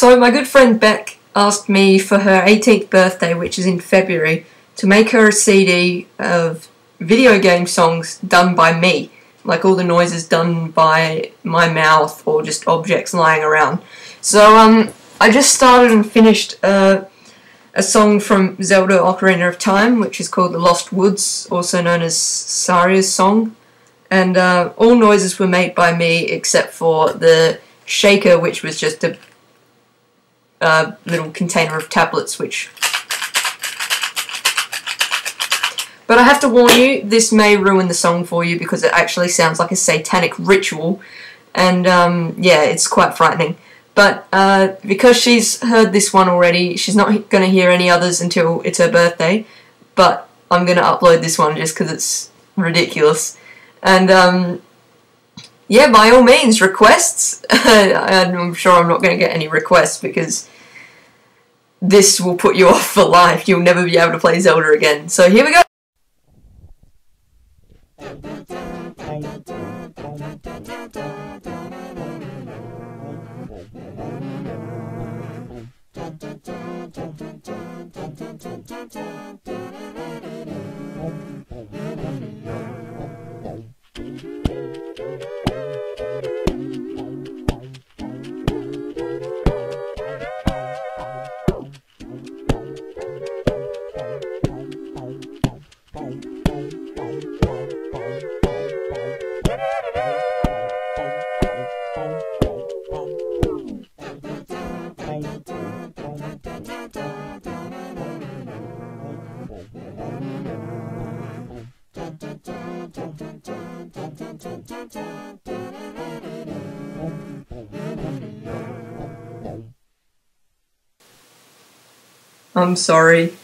So my good friend Bec asked me for her 18th birthday, which is in February, to make her a CD of video game songs done by me, like all the noises done by my mouth or just objects lying around. So I just started and finished a song from Zelda Ocarina of Time, which is called The Lost Woods, also known as Saria's Song, and all noises were made by me except for the shaker, which was just a little container of tablets, which... But I have to warn you, this may ruin the song for you because it actually sounds like a satanic ritual, and yeah, it's quite frightening. But because she's heard this one already, she's not going to hear any others until it's her birthday, but I'm going to upload this one just because it's ridiculous. And yeah, by all means, requests. I'm sure I'm not going to get any requests because this will put you off for life. You'll never be able to play Zelda again. So here we go. I'm sorry.